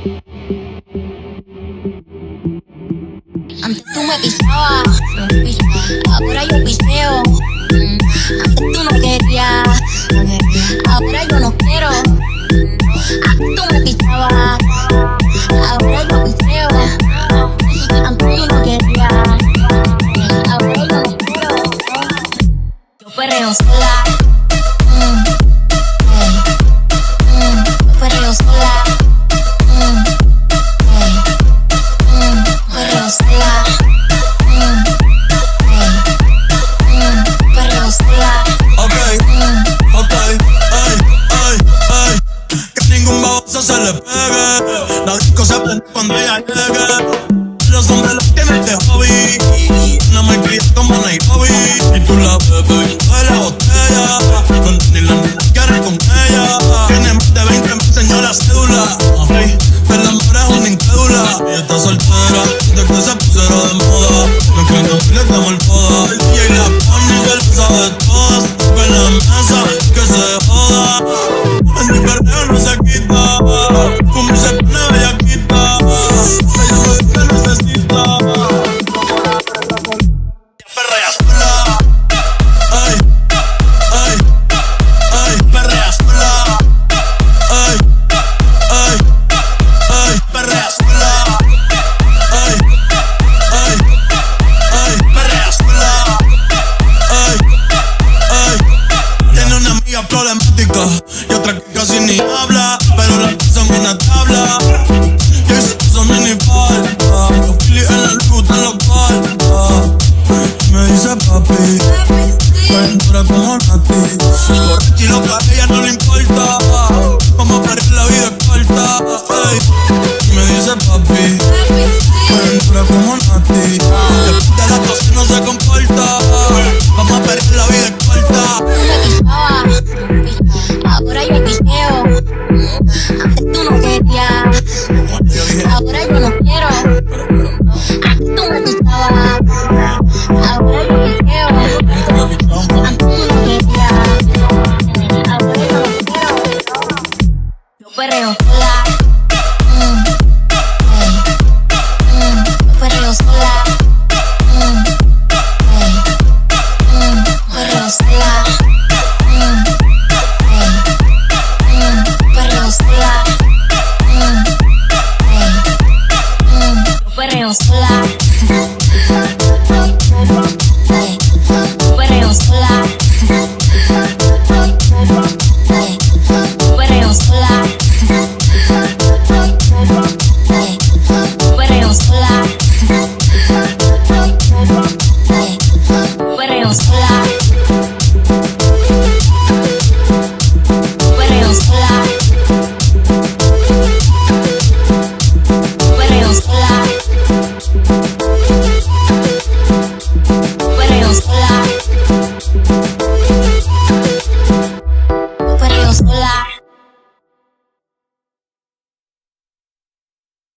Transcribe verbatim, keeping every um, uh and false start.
Antes tú me pisabas, ahora yo piseo. Antes tú no querías, ahora yo no quiero. Antes tú me pisabas, ahora yo piseo. Antes tú no querías, ahora yo no quiero. Yo perreo sola. Se le pegue, la disco se prende cuando ella llegue. Los hombres los tienen de hobby, no me crías como Nairobi. Y tú la bebes de la botella, donde ni la nena quiere con ella. Tiene más de veinte, me enseñó la cédula. El amor es una incrédula. Ella está soltera, desde se pusieron de moda. No quiero que le demos el poda. Y ahí la pone que lo sabe todas. Ve la mesa que se joda. En el perreo no se quita. Como se pone bellaquita, ella no es que necesita. Perrea sola, ay, ay, ay. Perrea sola, ay, ay, ay. Perrea sola, ay, ay, ay. Perrea sola, ay, ay. Tiene una amiga problemática y otra que casi ni habla, pero la una tabla, que se puso mini falta. Los filis en el ruta en los palmas. Me dice papi, calentura como Nati. Por ti loca, a ella no le importa. Vamos a parir, la vida es corta. Me dice papi, calentura como Nati. Después de las doce no se comporta. Vamos a parir, la vida es corta. Ahora yo piseo. Antes tú no querías, ahora yo no quiero. Antes tú me pisabas, ahora yo piseo. Antes tú no querías, ahora yo no quiero. Yo perreo sola. Yo perreo sola. Yo perreo sola. Perreo sola, perreo sola, perreo sola, perreo sola, perreo sola.